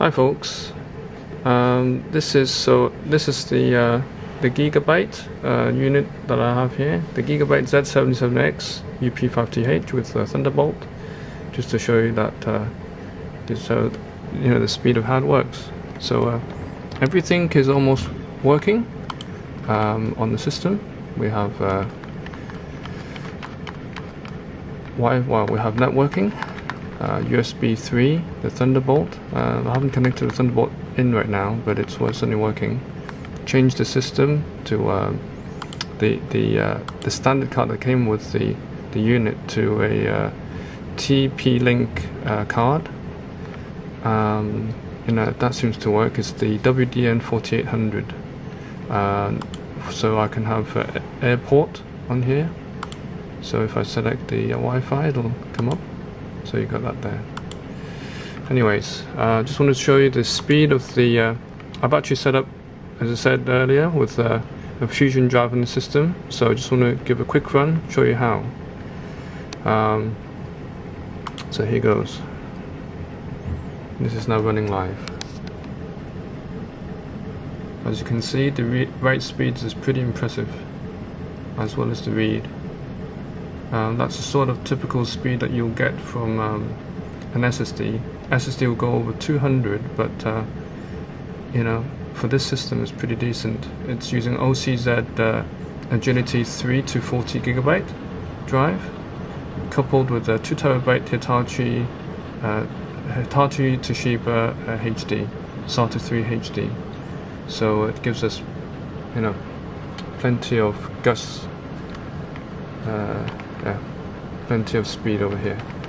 Hi folks, this is the Gigabyte unit that I have here, the Gigabyte Z77X-UP5-TH with Thunderbolt, just to show you that the speed of how it works. So everything is almost working on the system. We have we have networking, USB 3, the Thunderbolt. I haven't connected the Thunderbolt in right now, but it's certainly working. Changed the system to the standard card that came with the unit to a TP-Link card. That seems to work. It's the WDN 4800, so I can have AirPort on here. So if I select the Wi-Fi, it'll come up. So you got that there. Anyways, I just wanted to show you the speed of the. I've actually set up, as I said earlier, with a Fusion Drive in the system. So I just want to give a quick run, show you how. So here goes. This is now running live. As you can see, the write speeds is pretty impressive, as well as the read. That's the sort of typical speed that you'll get from an SSD. SSD will go over 200, but for this system it's pretty decent. It's using OCZ Agility 3 to 40 gigabyte drive, coupled with a 2 terabyte Hitachi Toshiba HD SATA 3 HD. So it gives us, plenty of gusts. Yeah, plenty of speed over here.